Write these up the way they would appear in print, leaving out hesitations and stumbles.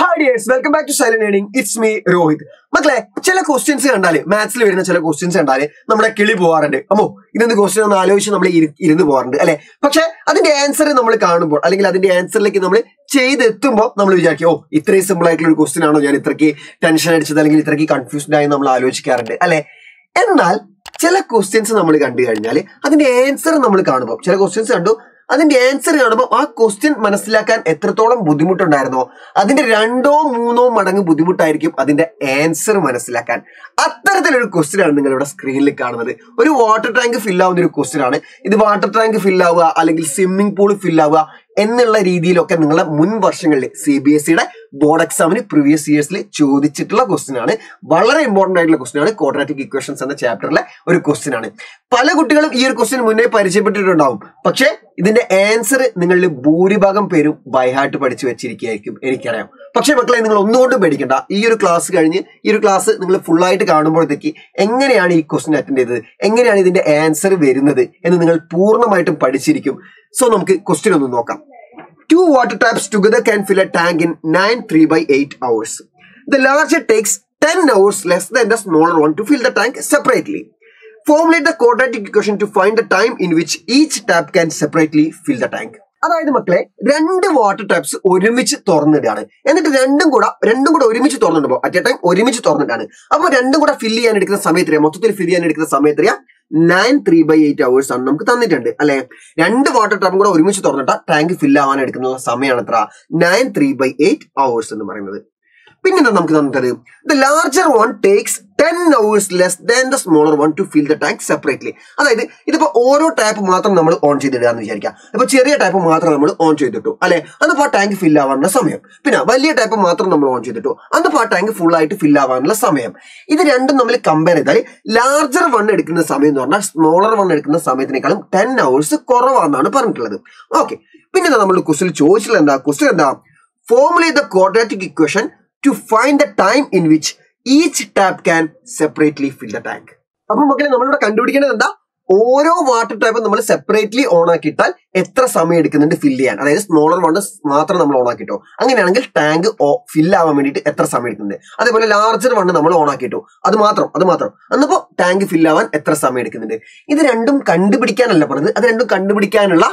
Hi dears, welcome back to Silent Learning. It's me, Rohit. മക്കളെ ചില questions കണ്ടാല് മാത്സിൽ വരുന്ന ചില ക്വസ്റ്റ്യൻസ് കണ്ടാല് നമ്മുടെ കിളി പോവാറുണ്ട്. അമ്മോ ഇതെന്ത് ക്വസ്റ്റ്യൻ എന്ന് ആലോചിച്ച് നമ്മൾ ഇരുന്ന് പോകാറുണ്ട് അല്ലെ? പക്ഷെ അതിന്റെ ആൻസർ നമ്മൾ കാണുമ്പോൾ അല്ലെങ്കിൽ അതിന്റെ ആൻസറിലേക്ക് നമ്മൾ ചെയ്തെത്തുമ്പോൾ നമ്മൾ വിചാരിക്കും, ഓ ഇത്രയും സിമ്പിൾ ആയിട്ടുള്ള ഒരു ക്വസ്റ്റ്യൻ ആണോ ഞാൻ ഇത്രയ്ക്ക് ടെൻഷൻ അടിച്ചത് അല്ലെങ്കിൽ ഇത്രയ്ക്ക് കൺഫ്യൂസ്ഡ് ആയി നമ്മൾ ആലോചിക്കാറുണ്ട് അല്ലെ? എന്നാൽ ചില ക്വസ്റ്റ്യൻസ് നമ്മൾ കണ്ടു കഴിഞ്ഞാൽ അതിന്റെ ആൻസർ നമ്മൾ കാണുമ്പോൾ, ചില ക്വസ്റ്റ്യൻസ് കണ്ടു അതിന്റെ ആൻസർ കാണുമ്പോൾ ആ ക്വസ്റ്റ്യൻ മനസ്സിലാക്കാൻ എത്രത്തോളം ബുദ്ധിമുട്ടുണ്ടായിരുന്നോ അതിന്റെ 2 or 3 മടങ്ങ് ബുദ്ധിമുട്ടായിരിക്കും അതിന്റെ ആൻസർ മനസ്സിലാക്കാൻ. അത്തരത്തിലൊരു ക്വസ്റ്റ്യൻ ആണ് നിങ്ങൾ ഇവിടെ സ്ക്രീനിൽ കാണുന്നത്. ഒരു വാട്ടർ ടാങ്ക് ഫില്ലാവുന്ന ഒരു ക്വസ്റ്റ്യൻ ആണ് ഇത്. വാട്ടർ ടാങ്ക് ഫില്ലാവുക അല്ലെങ്കിൽ സ്വിമ്മിംഗ് പൂൾ ഫില്ലാവുക എന്നുള്ള രീതിയിലൊക്കെ നിങ്ങളുടെ മുൻ വർഷങ്ങളിൽ CBSEയുടെ ബോർഡ് എക്സാമിന് പ്രീവിയസ് ഇയേഴ്സിൽ ചോദിച്ചിട്ടുള്ള ക്വസ്റ്റ്യൻ ആണ്. വളരെ ഇമ്പോർട്ടന്റ് ആയിട്ടുള്ള ക്വസ്റ്റ്യൻ ആണ്. ക്വാഡ്രാറ്റിക് ഇക്വേഷൻസ് എന്ന ചാപ്റ്ററിലെ ഒരു ക്വസ്റ്റ്യൻ ആണ്. പല കുട്ടികളും ഈ ഒരു ക്വസ്റ്റ്യൻ മുന്നേ പരിചയപ്പെട്ടിട്ടുണ്ടാവും, പക്ഷേ ഇതിന്റെ ആൻസർ നിങ്ങളിൽ ഭൂരിഭാഗം പേരും ബൈഹാർട്ട് പഠിച്ചു വെച്ചിരിക്കുകയായിരിക്കും, എനിക്കറിയാം. പക്ഷേ മക്കളെ, നിങ്ങൾ ഒന്നുകൊണ്ടും പേടിക്കണ്ട. ഈ ഒരു ക്ലാസ് കഴിഞ്ഞ് ഈ ഒരു ക്ലാസ് നിങ്ങൾ ഫുള്ളായിട്ട് കാണുമ്പോഴത്തേക്ക് എങ്ങനെയാണ് ഈ ക്വസ്റ്റ്യൻ അറ്റൻഡ് ചെയ്തത്, എങ്ങനെയാണ് ഇതിന്റെ ആൻസർ വരുന്നത് എന്ന് നിങ്ങൾ പൂർണ്ണമായിട്ടും പഠിച്ചിരിക്കും. സോ നമുക്ക് ക്വസ്റ്റ്യൻ ഒന്ന് നോക്കാം. 2 water taps together can fill a tank in 9 3/8 hours. The larger takes 10 hours less than the smaller one to fill the tank separately. Formulate the quadratic equation to find the time in which each tap can separately fill the tank. അതായത് മക്കളെ, 2 water taps ഒരുമിച്ച് തുറന്നിട്ടാണ്, എന്നിട്ട് രണ്ടും കൂടെ ഒരുമിച്ച് തുറന്നിടുമ്പോൾ at A time ഒരുമിച്ച് തുറന്നിട്ടാണ്. അപ്പൊ രണ്ടും കൂടെ ഫില്ല് ചെയ്യാൻ എടുക്കുന്ന സമയത്ത്, മൊത്തത്തിൽ ഫില്ല് ചെയ്യാൻ എടുക്കുന്ന സമയത്ത് 9 3/8 hours ആണ് നമുക്ക് തന്നിട്ടുണ്ട് അല്ലെ? 2 വാട്ടർ ടാപ്പും കൂടെ ഒരുമിച്ച് തുറന്നിട്ട ടാങ്ക് ഫില്ല് ആവാൻ എടുക്കുന്ന സമയമാണ് എത്ര? 9 3/8 hours എന്ന് പറയുന്നത്. പിന്നെന്താ നമുക്ക് തന്നിട്ടത്? The larger one takes 10 hours less than the smaller one to fill the tank separately. അതായത് ഇതിപ്പോ ഓരോ ടാപ്പ് മാത്രം നമ്മൾ ഓൺ ചെയ്തിടുക എന്ന് വിചാരിക്കാം. ഇപ്പൊ ചെറിയ ടാപ്പ് മാത്രം നമ്മൾ ഓൺ ചെയ്തിട്ടു അല്ലെ, അന്നപ്പോ ആ ടാങ്ക് ഫില്ല് ആവാനുള്ള സമയം. പിന്നെ വലിയ ടാപ്പ് മാത്രം നമ്മൾ ഓൺ ചെയ്തിട്ടു, അന്നപ്പോ ആ ടാങ്ക് ഫുൾ ആയിട്ട് ഫില്ല് ആവാനുള്ള സമയം. ഇത് രണ്ടും നമ്മൾ കമ്പയർ ചെയ്താൽ ലാർജർ വൺ എടുക്കുന്ന സമയം എന്ന് പറഞ്ഞാൽ സ്മോളർ വൺ എടുക്കുന്ന സമയത്തിനേക്കാളും 10 hours കുറവാണെന്നാണ് പറഞ്ഞിട്ടുള്ളത്. ഓക്കെ, പിന്നെ നമ്മൾ ക്വസ്റ്റ്യൻ ചോദിച്ചിട്ടുള്ള ക്വസ്റ്റ്യൻ എന്താ? Formulate the quadratic equation to find the time in which each tap can separately fill the tank. അപ്പോൾ മക്കളെ, നമ്മളിവിടെ കണ്ടുപിടിക്കേണ്ടത് എന്താ? ഓരോ വാട്ടർ ടാപ്പും നമ്മൾ സെപ്പറേറ്റ്ലി ഓൺ ആക്കിയിട്ടാൽ എത്ര സമയം എടുക്കുന്നുണ്ട് ഫില്ല് ചെയ്യാൻ. അതായത് സ്മോളർ വൺ മാത്രം നമ്മൾ ഓൺ ആക്കിട്ടോ, അങ്ങനെയാണെങ്കിൽ ടാങ്ക് ഫില്ല് ആവാൻ വേണ്ടിയിട്ട് എത്ര സമയം എടുക്കുന്നുണ്ട്. അതേപോലെ ലാർജർ വൺ നമ്മൾ ഓൺ ആക്കിട്ടോ, അത് മാത്രം അന്നപ്പോ ടാങ്ക് ഫില്ല് ആവാൻ എത്ര സമയം എടുക്കുന്നുണ്ട്. ഇത് രണ്ടും കണ്ടുപിടിക്കാനല്ല പറഞ്ഞത്, അത് രണ്ടും കണ്ടുപിടിക്കാനുള്ള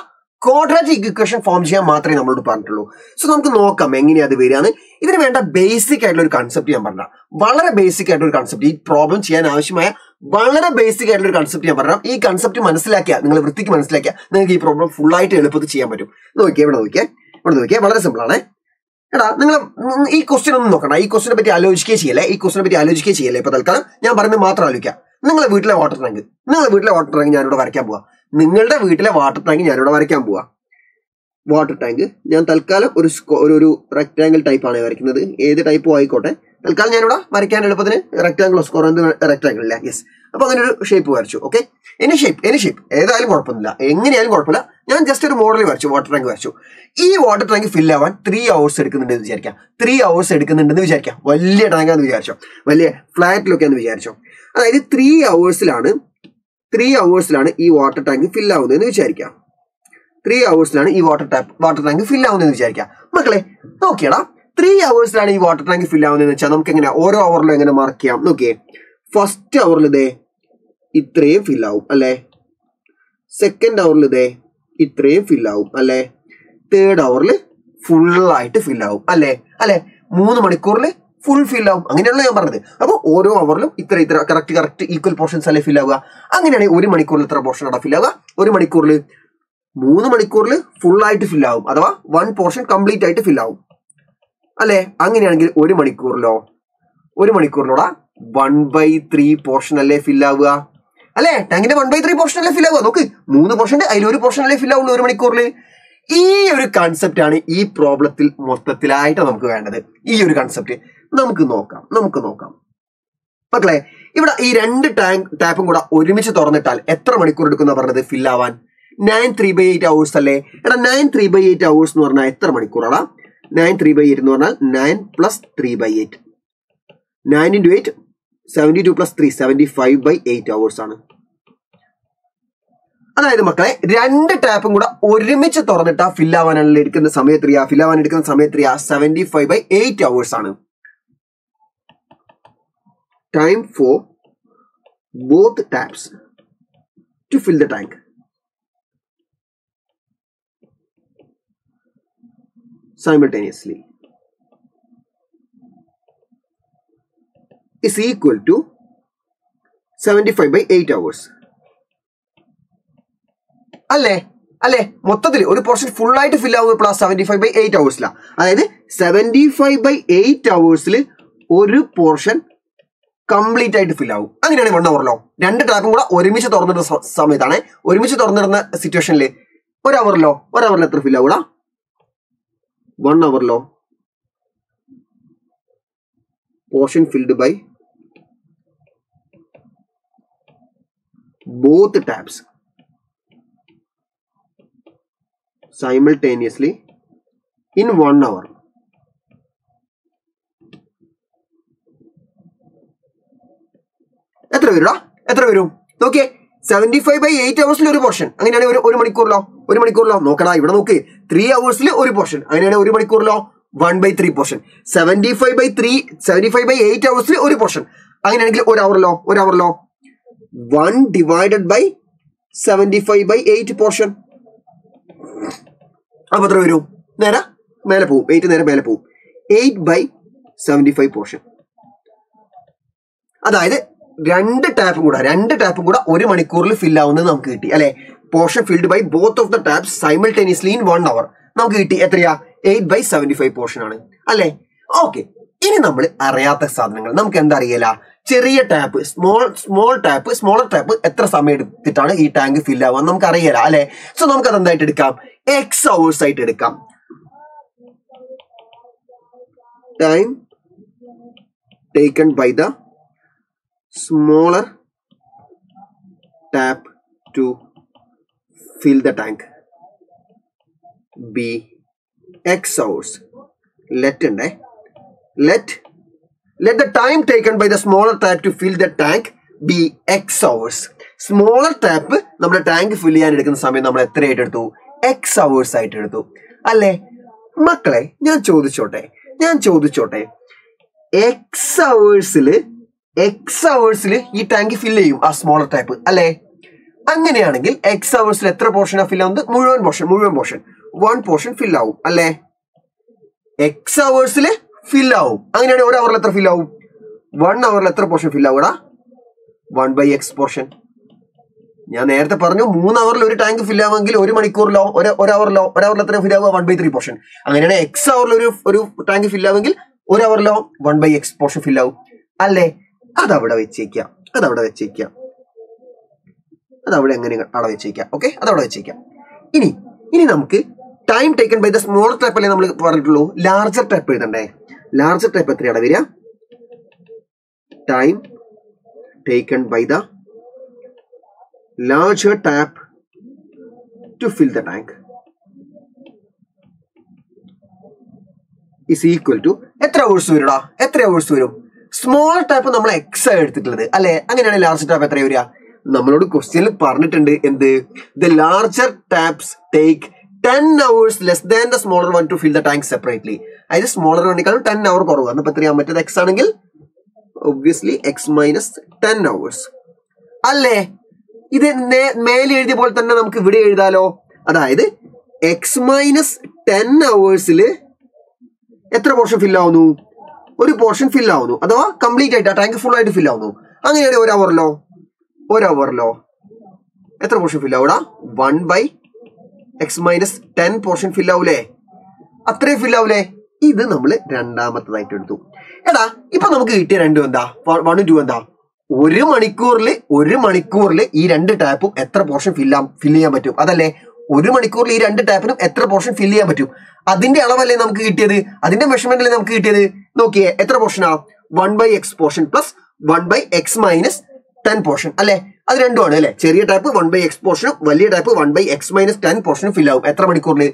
ക്വാഡ്രാറ്റിക് ഇക്വേഷൻ ഫോം ചെയ്യാൻ മാത്രമേ നമ്മളോട് പറഞ്ഞിട്ടുള്ളൂ. സോ നമുക്ക് നോക്കാം എങ്ങനെയാ അത് വരികയാണ്. ഇതിന് വേണ്ട ബേസിക് ആയിട്ടുള്ള ഒരു കൺസെപ്റ്റ് ഞാൻ പറഞ്ഞ, വളരെ ബേസിക് ആയിട്ടുള്ള ഒരു കൺസെപ്റ്റ്, ഈ പ്രോബ്ലം ചെയ്യാൻ ആവശ്യമായ വളരെ ബേസിക് ആയിട്ടുള്ള ഒരു കൺസെപ്റ്റ് ഞാൻ പറഞ്ഞ. ഈ കൺസെപ്റ്റ് മനസ്സിലാക്കിയാൽ, നിങ്ങൾ വൃത്തിക്ക് മനസ്സിലാക്കിയാൽ നിങ്ങൾക്ക് ഈ പ്രോബ്ലം ഫുള്ളായിട്ട് എളുപ്പത്തിൽ ചെയ്യാൻ പറ്റും. നോക്കിയാൽ ഇവിടെ നോക്കിയാൽ വളരെ സിമ്പിൾ ആണ്. എടാ നിങ്ങൾ ഈ ക്വസ്റ്റ്യൻ ഒന്നും നോക്കണം, ഈ ക്വസ്റ്റിനെ പറ്റി ആലോചിക്കുകയേ ചെയ്യല്ലേ. ഇപ്പൊ തൽക്കാലം ഞാൻ പറഞ്ഞത് മാത്രം ആലോചിക്കാം. നിങ്ങളുടെ വീട്ടിലെ വാട്ടർ ടാങ്ക് ഞാനിവിടെ വരയ്ക്കാൻ പോവാ. വാട്ടർ ടാങ്ക് ഞാൻ തൽക്കാലം ഒരു റെക്ടാങ്കിൾ ടൈപ്പാണ് വരയ്ക്കുന്നത്. ഏത് ടൈപ്പും ആയിക്കോട്ടെ, തൽക്കാലം ഞാനിവിടെ വരയ്ക്കാൻ എളുപ്പത്തിന് റെക്ടാങ്കിളോ സ്കോർ റെക്ടാങ്കിൾ ഇല്ല. യെസ്, അപ്പൊ അങ്ങനെ ഒരു ഷേപ്പ് വരച്ചു. ഓക്കെ, എനി ഷേപ്പ് ഏതായാലും കുഴപ്പമൊന്നുമില്ല, എങ്ങനെയായാലും കുഴപ്പമില്ല. ഞാൻ ജസ്റ്റ് ഒരു മോഡൽ വരച്ചു, വാട്ടർ ടാങ്ക്. ഈ വാട്ടർ ടാങ്ക് ഫില്ല് ആവാൻ 3 hours എടുക്കുന്നുണ്ടെന്ന് വിചാരിക്കാം. 3 hours എടുക്കുന്നുണ്ടെന്ന് വിചാരിക്കാം. വലിയ ടാങ്കാന്ന് വിചാരിച്ചോ, വലിയ ഫ്ലാറ്റിലൊക്കെ എന്ന് വിചാരിച്ചോ. അതായത് 3 hours ഈ വാട്ടർ ടാങ്ക് ഫില്ല് ആവുന്നതെന്ന് വിചാരിക്കാം. 3 hours ഈ വാട്ടർ ടാങ്ക് ഫില്ല് ആവുന്നതെന്ന് വിചാരിക്കാം. മക്കളെ നോക്കിയടാ, 3 hours ഈ വാട്ടർ ടാങ്ക് ഫില്ല് ആവുന്നതെന്ന് വെച്ചാൽ നമുക്ക് എങ്ങനെ ഓരോ അവറിലും എങ്ങനെ മാർക്ക് ചെയ്യാം? നോക്കിയേ, ഫസ്റ്റ് അവറിൽ ഇതേ ഇത്രയും ഫില്ലാവും അല്ലെ, സെക്കൻഡ് അവറിൽ ഇതേ ഇത്രയും ഫില്ലാവും അല്ലെ, തേർഡ് അവറിൽ ഫുള്ളായിട്ട് ഫില്ലാവും അല്ലെ 3 hours ഫുൾ ഫില്ലാവും. അങ്ങനെയാണല്ലോ ഞാൻ പറഞ്ഞത്. അപ്പോൾ ഓരോ അവറിലും ഇത്ര കറക്റ്റ് ഈക്വൽ പോർഷൻസ് അല്ലേ ഫില്ലാവുക. അങ്ങനെയാണെങ്കിൽ 1 hour ഇത്ര പോർഷൻ ആണ് ഫില്ലാവുക. 1 hour 3 hours ഫുള്ളായിട്ട് ഫില്ലാവും, അഥവാ 1 portion കംപ്ലീറ്റ് ആയിട്ട് ഫില്ലാവും അല്ലെ. അങ്ങനെയാണെങ്കിൽ 1 hour 1/3 പോർഷൻ അല്ലേ ഫില്ലാവുക അല്ലെ, ടാങ്കിന്റെ 1/3 പോർഷൻ അല്ലേ ഫില്ലാവുക. നോക്ക്, 3 portion അതിൽ 1 portion അല്ലേ ഫില്ലാവുള്ളൂ 1 hour. ഈ ഒരു കൺസെപ്റ്റ് ആണ് ഈ പ്രോബ്ലത്തിൽ മൊത്തത്തിലായിട്ട് നമുക്ക് വേണ്ടത്. ഈ ഒരു കൺസെപ്റ്റ് നമുക്ക് നോക്കാം മക്കളെ. ഇവിടെ ഈ 2 ടാപ്പും കൂടെ ഒരുമിച്ച് തുറന്നിട്ടാൽ എത്ര മണിക്കൂർ എടുക്കുന്ന പറഞ്ഞത് ഫില്ലാവാൻ? 9 3/8 hours അല്ലേ. എടാ 9 3/8 hours എന്ന് പറഞ്ഞാൽ എത്ര മണിക്കൂറാണ്? 9 3/8 എന്ന് പറഞ്ഞാൽ 9 + 3/8, 9 × 8, 72 + 3, 75/8 hours ആണ്. അതായത് മക്കളെ രണ്ട് ടാപ്പും കൂടെ ഒരുമിച്ച് തുറന്നിട്ട് ഫില്ലാവാൻ എടുക്കുന്ന സമയത്ത് 75/8 അവേഴ്സ് ആണ്. Time for both taps to fill the tank. Simultaneously is equal to 75/8 hours. അല്ലേ മൊത്തത്തിൽ ഒരു പോർഷൻ ഫുൾ ആയിട്ട് ഫിൽ ആവുക പ്ലസ് 75/8 ഹവേഴ്സില. അതായത് 75/8 ഹവേഴ്സിൽ ഒരു പോർഷൻ കംപ്ലീറ്റ് ആയിട്ട് ഫിൽ ആവും. അങ്ങനെയാണ് 1 hour ലോ രണ്ട് ടാപ്പും കൂടെ ഒരുമിച്ച് തുറന്നിടുന്ന സമയത്താണ്, ഒരുമിച്ച് തുറന്നിടുന്ന സിറ്റുവേഷനിൽ 1 hour എത്ര ഫിൽ ആവുക? 1 hour law portion filled by both taps simultaneously in 1 hour. എത്ര വരും നോക്കിയേ 75/8 ഹവേഴ്സിൽ ഒരു പോർഷൻ. അങ്ങനെയാണെങ്കിൽ ഒരു മണിക്കൂറിലോ നോക്കടാ ഇവിടെ നോക്ക് 3 ഹവേഴ്സിൽ ഒരു പോർഷൻ. അങ്ങനെയാണെങ്കിൽ ഒരു മണിക്കൂറിലോ 1/3 പോർഷൻ. 75/8 ഹവേഴ്സിൽ ഒരു പോർഷൻ. അങ്ങനെയാണെങ്കിൽ ഒരു അവറിലോ 1/75/8 പോർഷൻ. അപ്പൊ എത്ര വരും? നേരെ മേലെ പോവും, 8 നേരെ മേലെ പോവും, 8/75 പോർഷൻ. അതായത് രണ്ട് ടാപ്പും കൂടെ ഒരു മണിക്കൂറിൽ ഫിൽ ആവുന്നത് നമുക്ക് കിട്ടി അല്ലെ. Portion filled by both of the taps simultaneously in 1 hour നമുക്ക് കിട്ടി. എത്രയാ? 8/75 പോർഷൻ ആണ് അല്ലെ. ഓക്കെ, ഇനി നമ്മൾ അറിയാത്ത സാധനങ്ങൾ നമുക്ക് എന്താ അറിയില്ല. ചെറിയ ടാപ്പ്, സ്മോളർ ടാപ്പ് എത്ര സമയം എടുത്തിട്ടാണ് ഈ ടാങ്ക് ഫിൽ ആവുക നമുക്ക് അറിയില്ല അല്ലെ. സോ നമുക്ക് അത് എന്തായിട്ട് എടുക്കാം? x hours ആയിട്ട് എടുക്കാം. Time taken by the smaller tap to fill the tank be x hours. Let the time taken by the smaller tap to fill the tank be x hours. Smaller tap നമ്മുടെ tank fill ചെയ്യാൻ എടുക്കുന്ന സമയം നമ്മൾ എത്രയായിട്ട് എടുത്തു? x hours ആയിട്ട് എടുത്തു അല്ലേ. മക്കളെ ഞാൻ ചോദിച്ചോട്ടെ x hours ഈ ടാങ്ക് ഫിൽ ചെയ്യും ആ സ്മോളർ ടാപ്പ് അല്ലേ. അങ്ങനെയാണെങ്കിൽ x hours എത്ര പോർഷൻ ഫിൽ ആവുന്നത്? മുഴുവൻ പോർഷൻ 1 portion ഫിൽ ആവും അല്ലേ. x hours ഫിൽ ആവും. അങ്ങനെയാണെങ്കിൽ 1 hour എത്ര ഫിൽ ആവും? 1 hour എത്ര പോർഷൻ ഫിൽ ആവുക? 1/x portion. ഞാൻ നേരത്തെ പറഞ്ഞു 3 hour ഒരു ടാങ്ക് ഫിൽ ആവുമെങ്കിൽ ഒരു മണിക്കൂറിലോ ഒരു അവറിൽ എത്ര ഫിൽ ആവുക? 1/3 പോർഷൻ. അങ്ങനെയാണ് x hour ഒരു ടാങ്ക് ഫിൽ ആവുമെങ്കിൽ 1 hourലോ 1/x പോർഷൻ ഫിൽ ആവും അല്ലേ. അതവിടെ വെച്ചേക്കാം. ഇനി നമുക്ക് time taken by the smaller tap അല്ലേ നമ്മൾ പറഞ്ഞിട്ടുള്ളൂ. ലാർജർ ടാപ്പ് എഴുതണ്ടേ. ലാർജർ ടാപ്പ് എത്രയാണ് വരിക? Time taken by the larger tap to fill the tank is equal to എത്ര ഹവേഴ്സ് വരും? സ്മോൾ ടാപ്പ് നമ്മൾ എക്സ് ആണ് എടുത്തിട്ടുള്ളത് അല്ലെ. അങ്ങനെയാണ് ലാർജർ ടാപ്പ് എത്ര വരിക? നമ്മളോട് ക്വസ്റ്റ്യനിൽ പറഞ്ഞിട്ടുണ്ട് എന്ത്? The larger taps take 10 hours less than the smaller one to fill the tank separately. അതായത് സ്മോളർ വണ്ണിക്കാളും 10 hour കുറവ്. അപ്പൊ എത്രയാണ് മറ്റേത്? എക്സ് ആണെങ്കിൽ ഒബ്വിയസ്ലി x - 10 hours അല്ലേ. ഇത് മേലെ എഴുതിയ പോലെ തന്നെ നമുക്ക് ഇവിടെ എഴുതാലോ. അതായത് x - 10 hours എത്ര പോർഷൻ ഫിൽ ആവുന്നു? ഒരു പോർഷൻ ഫിൽ ആവുന്നു. അഥവാ കംപ്ലീറ്റ് ആയിട്ട് ആ ടാങ്ക് ഫുൾ ആയിട്ട് ഫിൽ ആവുന്നു. അങ്ങനെയാണ് ഒരു അവറിലോ എത്ര portion fill ആവൂടാ? 1/x - 10 portion fill ആവൂലേ. അത്രയും ഫിൽ ആവൂലേ. ഇത് നമ്മൾ രണ്ടാമത്തതായിട്ട് എടുത്തു. എടാ ഇപ്പൊ നമുക്ക് കിട്ടിയ രണ്ടും എന്താ? 1 ഉം 2 എന്താ? ഒരു മണിക്കൂറിൽ ഈ രണ്ട് ടാപ്പും എത്ര പോർഷൻ ഫിൽ ചെയ്യാൻ പറ്റും അതല്ലേ. ഒരു മണിക്കൂറിൽ ഈ രണ്ട് ടാപ്പിനും എത്ര പോർഷൻ ഫിൽ ചെയ്യാൻ പറ്റും അതിന്റെ അളവല്ലേ നമുക്ക് കിട്ടിയത്, അതിന്റെ മെഷർമെന്റ് അല്ലേ നമുക്ക് കിട്ടിയത്. നോക്കിയേ എത്ര പോർഷനാ? 1/x portion plus 1/x - 10 portion അല്ലെ. അത് രണ്ടുമാണ് അല്ലെ. ചെറിയ ടാപ്പ് 1/x പോർഷനും വലിയ ടാപ്പ് 1/x - 10 പോർഷനും ഫിൽ ആവും. എത്ര മണിക്കൂറിൽ?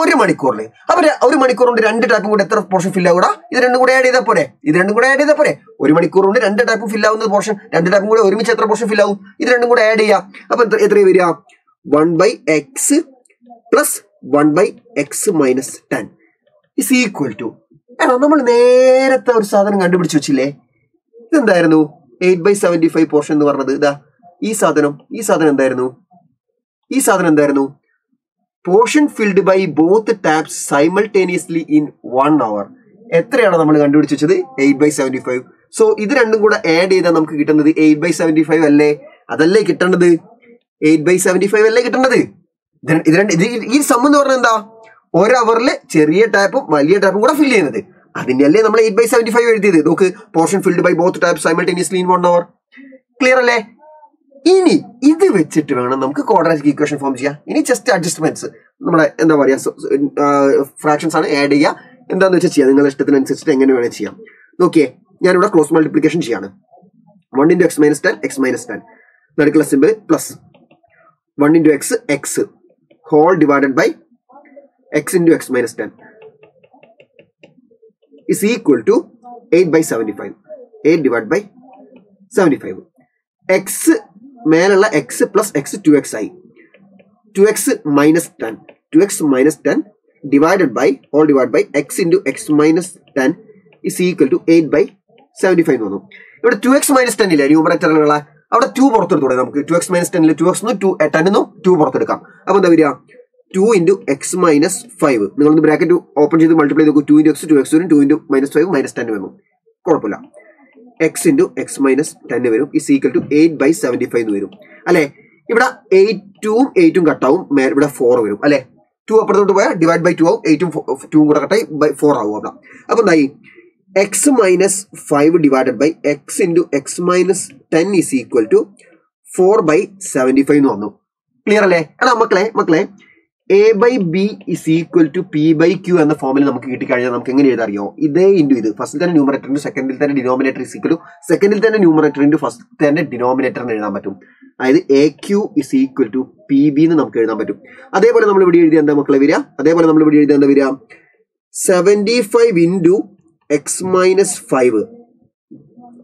ഒരു മണിക്കൂറിൽ. അപ്പൊ ഒരു മണിക്കൂർ കൊണ്ട് രണ്ട് ടാപ്പും കൂടെ എത്ര പോർഷൻ ഫിൽ ആവുക? ഇത് രണ്ടും കൂടെ ആഡ് ചെയ്താൽ പോരെ. ഒരു മണിക്കൂർ കൊണ്ട് രണ്ട് ടാപ്പും ഫിൽ ആവുന്ന പോർഷൻ, രണ്ട് ടാപ്പും കൂടെ ഒരുമിച്ച് എത്ര പോർഷൻ ഫിൽ ആവും? ഇത് രണ്ടും കൂടെ ആഡ് ചെയ്യാം. അപ്പൊ എത്ര വരിക? 1 by x plus 1 by x minus 10 is equal to. And we will get the 8 by 75 portion. This is portion filled by both tabs simultaneously in 1 hour. This is 8 by 75. So, this is add 8 by 75. That is 8 by 75. Then, this sum is 1 hour. Cherry type of Malia type would have filled in it. That is 8 by 75. Okay, portion filled by both types simultaneously in 1 hour. Clear? This is the quadratic equation form. This is just adjustments. Fractions are added. Okay, now cross multiplication. 1 into x minus 10, x minus 10. Radical symbol plus 1 into x, x whole divided by x into x minus 10 is equal to 8 by 75. 8 divided by 75. X Manala x plus x 2xi 2x minus 10 2x minus 10 divided by all divided by x into x minus 10 is equal to 8 by 75. No. 2x minus 10 is numerator. 2x minus 10 is 2x no 2 at 10 no 2 porthodakam. 2 into x minus 5. The bracket to open to multiply the 2 into x 2x 2 into minus 5 minus 10. X into x minus 10 is equal to 8 by 75. Allay, if 8 2 8 cut down, 4 allay, 2 upper divide by 2 8 2 by 4 hour. X minus 5 divided by x into x minus 10 is equal to 4 by 75. Clear allay? And a by b is equal to p by q and the formula first numerator into second denominator is equal to second numerator into first denominator aq is equal to pb nu namukku ezhudhan pattum adeypole nammal ivide ezhudhi endha makkale virya adeypole nammal ivide ezhudhi endha virya 75 into x minus 5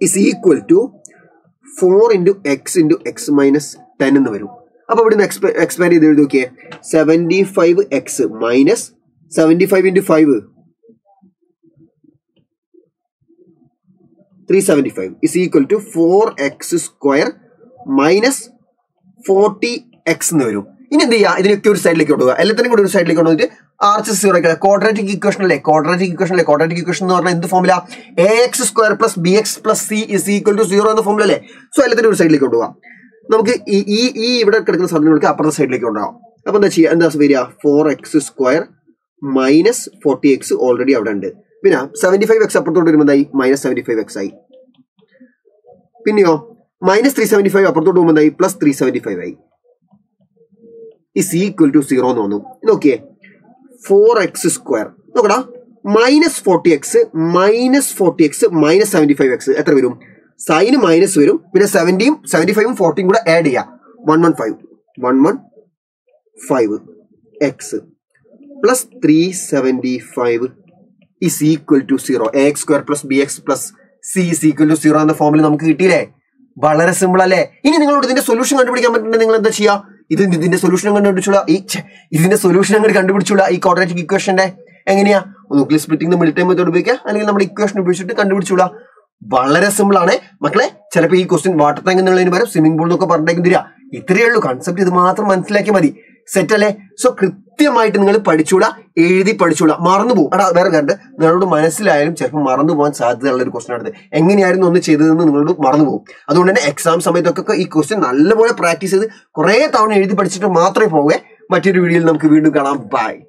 is equal to 4 into x minus 10 nu varum. Now, we will expand it. 75x minus 75 into 5. 375 is equal to 4x square minus 40x. This is the side. This side. Quadratic equation. Quadratic equation is the formula. Ax square plus bx plus c is equal to 0 in the formula. So, this is the side. Now, we will get the side. Now, 4x square minus 40x already done. 75x minus 75x. Minus 375 plus 375 is equal to 0. Okay. 4x square. Minus 40x minus 40x minus 75x. Sign minus 17, 75 and 14 would add 115 x plus 375 is equal to 0. Ax square plus bx plus c is equal to 0 on the formula. Very simple. If you have a solution, you can see the solution. This quadratic equation. Splitting the military method and equation. Very simple. This question is water tank, swimming pool. This concept is the settle. So, Krithiyamayitte ningal padichuda, ezhuthi padichuda. Marannu ada vera kande. Ningalude manassilaalum cheppam marannu povan sadhyathayulla oru question aanu. Enganeyayirunnu onnu cheyidathennu ningalude marannu povum. Adukondu thane exam samayathokke ee question nalla pole practice cheythu kore thavana ezhuthi padichittu maathram povuke. Mattoru video il namukku veendum kaanam. Bye.